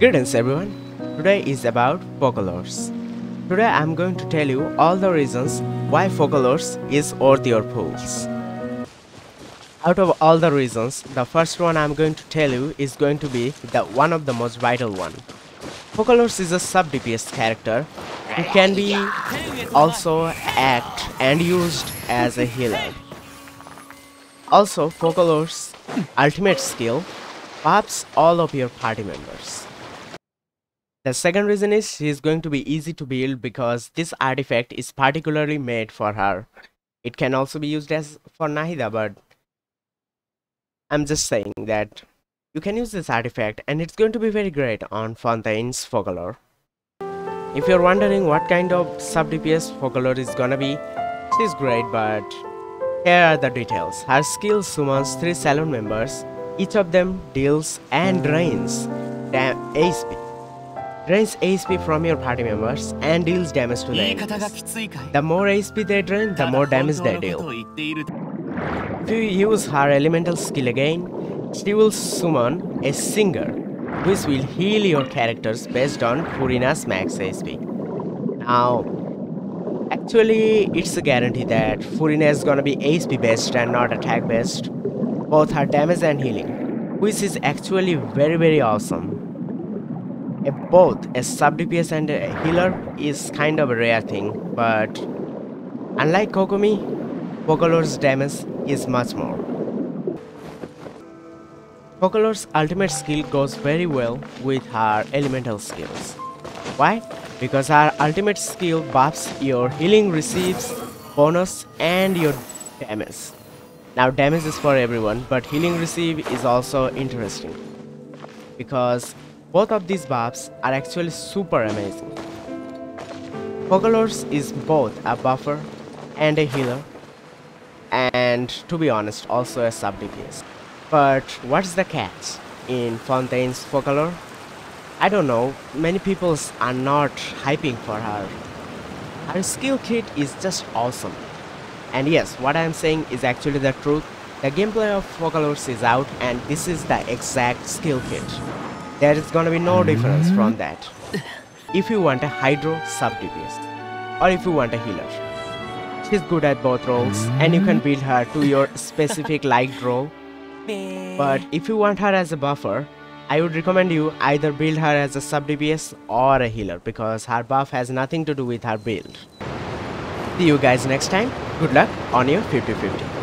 Greetings everyone, today is about Focalors. Today I am going to tell you all the reasons why Focalors is worth your pools. Out of all the reasons, the first one I am going to tell you is going to be the one of the most vital one. Focalors is a sub DPS character who can be also act and used as a healer. Also, Focalors' ultimate skill buffs all of your party members. The second reason is she is going to be easy to build because this artifact is particularly made for her. It can also be used as for Nahida, but I'm just saying that you can use this artifact and it's going to be very great on Fontaine's Focalor. If you're wondering what kind of sub DPS Focalor is gonna be, she's great, but here are the details. Her skill summons 3 salon members, each of them deals and drains HP. Drains HP from your party members and deals damage to them. The more HP they drain, the more damage they deal. If you use her elemental skill again, she will summon a singer, which will heal your characters based on Furina's max HP. Now, actually, it's a guarantee that Furina is gonna be HP based and not attack based, both her damage and healing, which is actually very, very awesome. Both a sub DPS and a healer is kind of a rare thing, but unlike Kokomi, Focalors' damage is much more. Focalors' ultimate skill goes very well with her elemental skills. Why? Because her ultimate skill buffs your healing, receives bonus, and your damage. Now, damage is for everyone, but healing receive is also interesting because both of these buffs are actually super amazing. Focalors is both a buffer and a healer, and to be honest also a sub DPS. But what's the catch in Fontaine's Focalor? I don't know, many people are not hyping for her. Her skill kit is just awesome. And yes, what I am saying is actually the truth. The gameplay of Focalors is out and this is the exact skill kit. There is gonna be no difference from that if you want a Hydro sub DPS or if you want a healer. She's good at both roles and you can build her to your specific liked role. But if you want her as a buffer, I would recommend you either build her as a sub DPS or a healer because her buff has nothing to do with her build. See you guys next time. Good luck on your 50-50.